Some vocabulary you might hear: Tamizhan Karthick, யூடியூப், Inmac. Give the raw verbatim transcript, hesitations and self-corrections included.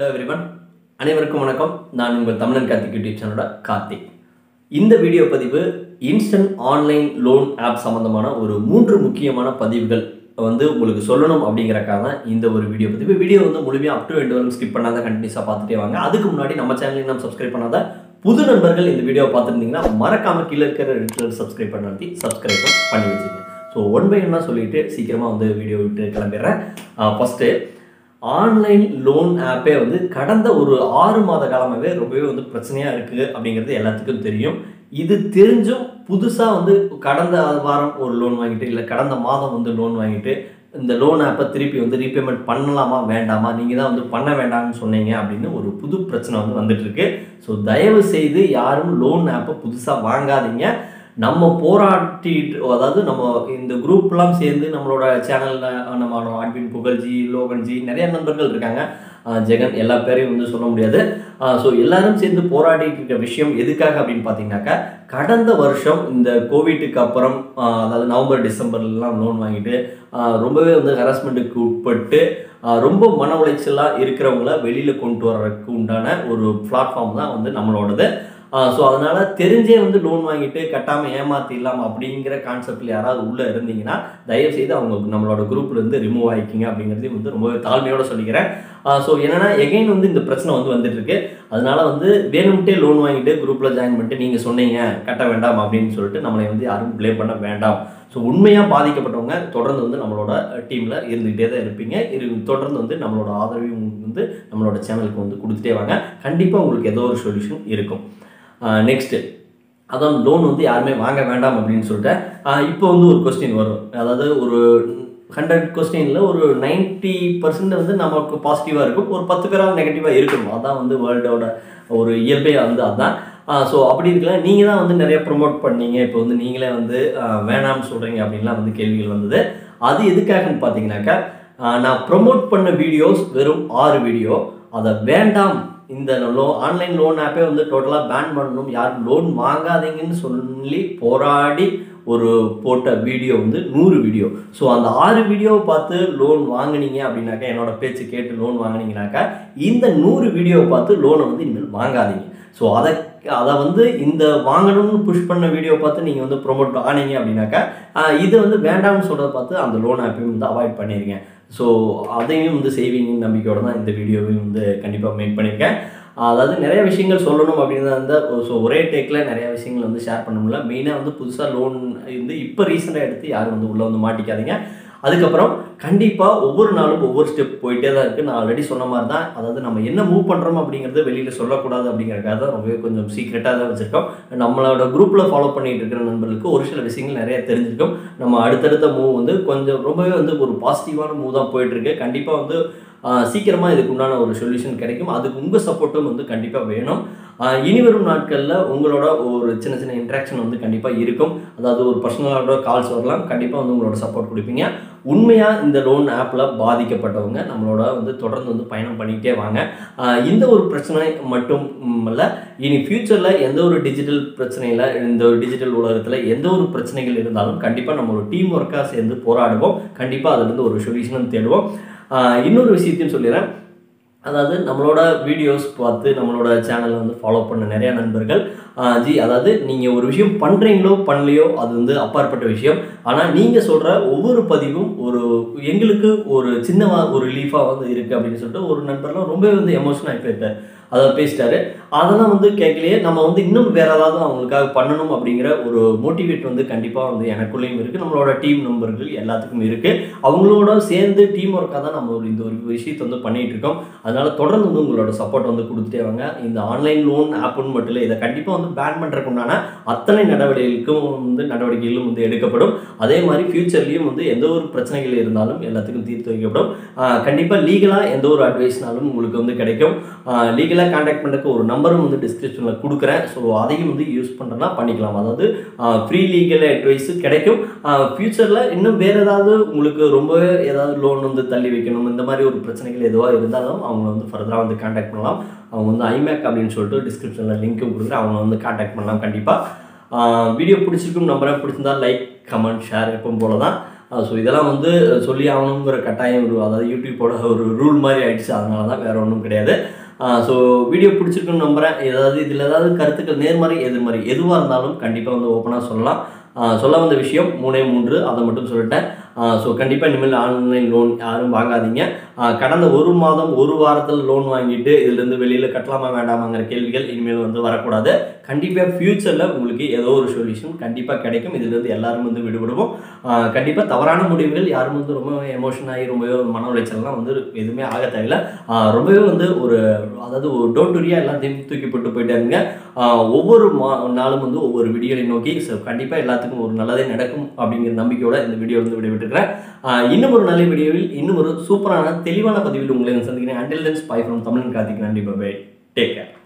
Hello everyone, அனைவருக்கும் வணக்கம். நான் உங்கள் தமிழன் கார்த்திக் யூடியூப் சேனலோட கார்த்திக். இந்த வீடியோ பதிவு இன்ஸ்டன்ட் ஆன்லைன் லோன் ஆப் சம்பந்தமான ஒரு மூன்று முக்கியமான பதிவுகள் வந்து உங்களுக்கு சொல்லணும் அப்படிங்கறக்காக தான் இந்த ஒரு வீடியோ பதிவு. வீடியோ வந்து முழுமையா அப் டு எண்ட் வரைக்கும் ஸ்கிப் பண்ணாத கண்டினியூஸா பார்த்துட்டே வாங்க. அதுக்கு முன்னாடி நம்ம சேனலுக்கு நம்ம சப்ஸ்கிரைப் பண்ணாத புது நண்பர்கள் இந்த வீடியோவை பார்த்திருந்தீங்கன்னா மறக்காம கீழ இருக்கிற ரெட் கலர் சப்ஸ்கிரைப் பண்ணி சப்ஸ்கிரைப் பண்ணி வச்சுங்க. சோ ஒன் பை ஒன்னா சொல்லிட்டு சீக்கிரமா வந்து வீடியோ விட்டு கிளம்பிடுறேன். ஃபர்ஸ்ட் ஆன்லைன் லோன் ஆப்பே வந்து கடந்த ஒரு ஆறு மாத காலமாகவே ரொம்பவே வந்து பிரச்சனையாக இருக்குது அப்படிங்கிறது எல்லாத்துக்கும் தெரியும். இது தெரிஞ்சும் புதுசாக வந்து கடந்த வாரம் ஒரு லோன் வாங்கிட்டு இல்லை கடந்த மாதம் வந்து லோன் வாங்கிட்டு இந்த லோன் ஆப்பை திருப்பி வந்து ரீபேமெண்ட் பண்ணலாமா வேண்டாமா, நீங்கள் தான் வந்து பண்ண வேண்டாம்னு சொன்னீங்க அப்படின்னு ஒரு புது பிரச்சனை வந்து வந்துட்டுருக்கு. ஸோ தயவு செய்து யாரும் லோன் ஆப்பை புதுசாக வாங்காதீங்க. நம்ம போராட்டிட்டு, அதாவது நம்ம இந்த குரூப்லாம் சேர்ந்து நம்மளோட சேனலில் நம்மளோட அட்வின் புகழ்ஜி லோகன்ஜி நிறைய நண்பர்கள் இருக்காங்க, ஜெகன், எல்லா பேரையும் வந்து சொல்ல முடியாது. ஸோ எல்லாரும் சேர்ந்து போராடிட்டு இருக்க விஷயம் எதுக்காக அப்படின்னு பார்த்தீங்கன்னாக்கா, கடந்த வருஷம் இந்த கோவிட்டுக்கு அப்புறம் அதாவது நவம்பர் டிசம்பர்லாம் லோன் வாங்கிட்டு ரொம்பவே வந்து ஹராஸ்மெண்ட்டுக்கு உட்பட்டு ரொம்ப மன உளைச்சலாக இருக்கிறவங்கள வெளியில் கொண்டு வர்றதுக்கு உண்டான ஒரு பிளாட்ஃபார்ம் தான் வந்து நம்மளோடது. ஸோ அதனால் தெரிஞ்சே வந்து லோன் வாங்கிட்டு கட்டாமல் ஏமாற்றிடலாம் அப்படிங்கிற கான்செப்டில் யாராவது உள்ளே இருந்தீங்கன்னா தயவுசெய்து அவங்க நம்மளோட குரூப்லேருந்து ரிமூவ் ஆகிக்கிங்க அப்படிங்கிறதையும் வந்து ரொம்ப தாழ்மையோடு சொல்லிக்கிறேன். ஸோ என்னென்னா எகைன் வந்து இந்த பிரச்சனை வந்து வந்துட்டுருக்கு. அதனால் வந்து வேணும்ட்டே லோன் வாங்கிட்டு குரூப்பில் ஜாயின் பண்ணிட்டு நீங்கள் சொன்னீங்க கட்ட வேண்டாம் அப்படின்னு சொல்லிட்டு நம்மளை வந்து யாரும் ப்ளேம் பண்ண வேண்டாம். ஸோ உண்மையாக பாதிக்கப்பட்டவங்க தொடர்ந்து வந்து நம்மளோட டீமில் இருந்துகிட்டே தான் இருப்பீங்க. இரு தொடர்ந்து வந்து நம்மளோட ஆதரவையும் வந்து நம்மளோட சேனலுக்கு வந்து கொடுத்துட்டே வாங்க. கண்டிப்பாக உங்களுக்கு ஏதோ ஒரு சொல்யூஷன் இருக்கும். நெக்ஸ்ட்டு, அதான் லோன் வந்து யாருமே வாங்க வேண்டாம் அப்படின்னு சொல்லிட்டேன். இப்போ வந்து ஒரு கொஸ்டின் வரும், அதாவது ஒரு ஹண்ட்ரட் கொஸ்டினில் ஒரு நைன்ட்டி பர்சன்ட் வந்து நமக்கு பாசிட்டிவாக இருக்கும், ஒரு பத்து பேராவது நெகட்டிவாக இருக்கணும். அதான் வந்து வேர்ல்டோட ஒரு இயல்பே வந்து அதுதான். ஸோ அப்படி இருக்கலாம், நீங்கள் தான் வந்து நிறைய ப்ரொமோட் பண்ணீங்க, இப்போ வந்து நீங்களே வந்து வேணாம்னு சொல்கிறீங்க அப்படின்லாம் வந்து கேள்விகள் வந்தது. அது எதுக்காகன்னு பார்த்தீங்கன்னாக்கா, நான் ப்ரொமோட் பண்ண வீடியோஸ் வெறும் ஆறு வீடியோ. அதை வேண்டாம், இந்த லோ ஆன்லைன் லோன் ஆப்பே வந்து டோட்டலாக பேன் பண்ணணும், யாரும் லோன் வாங்காதீங்கன்னு சொல்லி போராடி ஒரு போட்ட வீடியோ வந்து நூறு வீடியோ. ஸோ அந்த ஆறு வீடியோவை பார்த்து லோன் வாங்கினீங்க அப்படின்னாக்கா, என்னோட பேச்சு கேட்டு லோன் வாங்கினீங்கனாக்கா, இந்த நூறு வீடியோவை பார்த்து லோனை வந்து இனிமேல் வாங்காதீங்க. ஸோ அதை அதை வந்து இந்த வாங்கணும்னு புஷ் பண்ண வீடியோ பார்த்து நீங்கள் வந்து ப்ரொமோட் ஆனீங்க அப்படின்னாக்கா, இது வந்து வேண்டாம்னு சொல்கிறத பார்த்து அந்த லோன் ஆப்பையும் வந்து அவாய்ட் பண்ணிடுங்க. ஸோ அதையும் வந்து சேவிங்னு நம்பிக்கையோடு தான் இந்த வீடியோவையும் வந்து கண்டிப்பாக மேக் பண்ணியிருக்கேன். அதாவது நிறைய விஷயங்கள் சொல்லணும் அப்படின்னு தான் இருந்தால், ஸோ ஒரே டேக்கில் நிறைய விஷயங்கள் வந்து ஷேர் பண்ண முடியல. மெயினாக வந்து புதுசாக லோன் வந்து இப்போ ரீசெண்டாக எடுத்து யாரும் வந்து உள்ளே வந்து மாட்டிக்காதீங்க. அதுக்கப்புறம் கண்டிப்பாக ஒவ்வொரு நாளும் ஒவ்வொரு ஸ்டெப் போயிட்டே தான் இருக்குது. நான் ஆல்ரெடி சொன்ன மாதிரி தான், அதாவது நம்ம என்ன மூவ் பண்ணுறோம் அப்படிங்கிறது வெளியில் சொல்லக்கூடாது அப்படிங்கிறக்காக தான் ரொம்பவே கொஞ்சம் சீக்ரெட்டாக தான் வச்சுருக்கோம். நம்மளோட குரூப்பில் ஃபாலோ பண்ணிகிட்டு இருக்கிற நண்பர்களுக்கு ஒரு சில விஷயங்கள் நிறையா தெரிஞ்சிருக்கும். நம்ம அடுத்தடுத்த மூவ் வந்து கொஞ்சம் ரொம்பவே வந்து ஒரு பாசிட்டிவான மூவ் தான் போயிட்டுருக்கு. கண்டிப்பாக வந்து சீக்கிரமாக இதுக்கு உண்டான ஒரு சொல்யூஷன் கிடைக்கும். அதுக்கு உங்கள் சப்போர்ட்டும் வந்து கண்டிப்பாக வேணும். இனிவரும் நாட்களில் உங்களோட ஒரு சின்ன சின்ன இன்ட்ராக்ஷன் வந்து கண்டிப்பாக இருக்கும். அதாவது ஒரு பர்சனலோட கால்ஸ் வரலாம். கண்டிப்பாக வந்து உங்களோட சப்போர்ட் கொடுப்பீங்க. உண்மையாக இந்த லோன் ஆப்பில் பாதிக்கப்பட்டவங்க நம்மளோட வந்து தொடர்ந்து வந்து பயணம் பண்ணிக்கிட்டே வாங்க. இந்த ஒரு பிரச்சனை மட்டும் இல்லை, இனி ஃப்யூச்சரில் எந்த ஒரு டிஜிட்டல் பிரச்சனையில், இந்த ஒரு டிஜிட்டல் உலகத்தில் எந்த ஒரு பிரச்சனைகள் இருந்தாலும் கண்டிப்பாக நம்ம ஒரு டீம் ஒர்க்காக சேர்ந்து போராடுவோம். கண்டிப்பாக அதுலேருந்து ஒரு சொல்யூஷனும் தேடுவோம். இன்னொரு விஷயத்தையும் சொல்லிடுறேன், அதாவது நம்மளோட வீடியோஸ் பார்த்து நம்மளோட சேனலை வந்து ஃபாலோ பண்ண நிறையா நண்பர்கள், ஜி அதாவது நீங்கள் ஒரு விஷயம் பண்ணுறீங்களோ பண்ணலையோ அது வந்து அப்பாற்பட்ட விஷயம், ஆனால் நீங்கள் சொல்கிற ஒவ்வொரு பதிவும் ஒரு எங்களுக்கு ஒரு சின்ன ஒரு ரிலீஃபாக வந்து இருக்குது அப்படின்னு சொல்லிட்டு ஒரு நண்பர்லாம் ரொம்பவே வந்து எமோஷனல் ஆகிட்டு அதை பேசிட்டாரு. அதெல்லாம் வந்து கேட்கலையே நம்ம வந்து இன்னும் வேறு ஏதாவது அவங்களுக்காக பண்ணணும் அப்படிங்கிற ஒரு மோட்டிவேட் வந்து கண்டிப்பாக வந்து எனக்குள்ளேயும் இருக்குது, நம்மளோட டீம் நம்பர்கள் எல்லாத்துக்கும் இருக்குது. அவங்களோட சேர்ந்து டீம் ஒர்க்காக தான் நம்ம இந்த ஒரு விஷயத்தை வந்து பண்ணிகிட்ருக்கோம். அதனால் தொடர்ந்து வந்து உங்களோட சப்போர்ட் வந்து கொடுத்துட்டே வாங்க. இந்த ஆன்லைன் லோன் ஆப்புன்னு மட்டும் இல்லை, இதை கண்டிப்பாக வந்து பேன் பண்ணுறதுக்குண்டான அத்தனை நடவடிக்கைகளுக்கும் வந்து நடவடிக்கைகளும் வந்து எடுக்கப்படும். அதே மாதிரி ஃப்யூச்சர்லேயும் வந்து எந்த ஒரு பிரச்சனைகள் இருந்தாலும் எல்லாத்துக்கும் தீர்த்து வைக்கப்படும். கண்டிப்பாக லீகலாக எந்த ஒரு அட்வைஸ்னாலும் உங்களுக்கு வந்து கிடைக்கும். லீகல் கான்டாக்ட் பண்ணுறதுக்கு ஒரு நம்பரும் வந்து டிஸ்கிரிப்ஷனில் கொடுக்குறேன். ஸோ அதையும் வந்து யூஸ் பண்ணுறதுனா பண்ணிக்கலாம். அதாவது ஃப்ரீ லீகல் அட்வைஸு கிடைக்கும். ஃப்யூச்சரில் இன்னும் வேறு ஏதாவது உங்களுக்கு ரொம்ப ஏதாவது லோன் வந்து தள்ளி வைக்கணும், இந்த மாதிரி ஒரு பிரச்சனைகள் எதுவாக இருந்தாலும் அவங்க வந்து ஃபர்தராக வந்து கான்டாக்ட் பண்ணலாம். அவங்க வந்து ஐமேக் அப்படின்னு சொல்லிட்டு டிஸ்கிரிப்ஷனில் லிங்க்கும் கொடுக்குறேன், அவங்க வந்து கான்டாக்ட் பண்ணலாம். கண்டிப்பாக வீடியோ பிடிச்சிருக்கும் நம்பரை, பிடிச்சிருந்தால் லைக் கமெண்ட் ஷேர் எப்பவும் போல தான். So, இதெல்லாம் வந்து சொல்லி ஆவணும்ங்கற கட்டாயம் அதாவது யூடியூபோட ஒரு ரூல் மாதிரி ஆயிடுச்சு அதனால தான் வேற ஒண்ணும் கிடையாது சோ வீடியோ பிடிச்சிருக்குன்னு நம்பறேன் ஏதாவது இதுல ஏதாவது கருத்துக்கள் நேர்மறை எதிர்மறை எதுவா இருந்தாலும் கண்டிப்பா வந்து ஓபனா சொல்லலாம் சொல்ல வந்த விஷயம் மூணே மூன்று அத மட்டும் சொல்லிட்டேன் சோ கண்டிப்பா இனிமேல் ஆன்லைன் லோன் யாரும் வாங்காதீங்க கடந்த ஒரு மாதம் ஒரு வாரத்துல லோன் வாங்கிட்டு இதில இருந்து வெளியில கட்டலாமா வேண்டாமாங்கற கேள்விகள் இனிமேல் வந்து வர கூடாது கண்டிப்பா ஃபியூச்சர்ல உங்களுக்கு ஏதோ ஒரு சொல்யூஷன் கண்டிப்பா கிடைக்கும் இதில இருந்து எல்லாரும் வந்து விடுபடுவோம் கண்டிப்பா தவறான முடிவுகள் யாரும் வந்து ரொம்ப எமோஷன் ஆகி ரொம்ப மன உளைச்சல்லாம் வந்து எதுமே ஆக தேவையில்லை ரொம்பவே வந்து ஒரு அதாவது டோன்ட்ரியா எல்லாத்தையும் தூக்கி போட்டு போயிட்டாங்க ஒவ்வொரு நாளும் வந்து ஒவ்வொரு வீடியோவை நோக்கி கண்டிப்பா எல்லாத்துக்கும் ஒரு நல்லதே நடக்கும் அப்படிங்கற நம்பிக்கையோட இந்த வீடியோ வந்து விடைபெறுகிறேன் இன்னும் ஒரு நல்ல வீடியோவில் இன்னும் ஒரு சூப்பரான தெளிவான பதிவில் உங்களை சந்திக்கிறேன் until then bye from Tamizhan Karthick நன்றி bye take care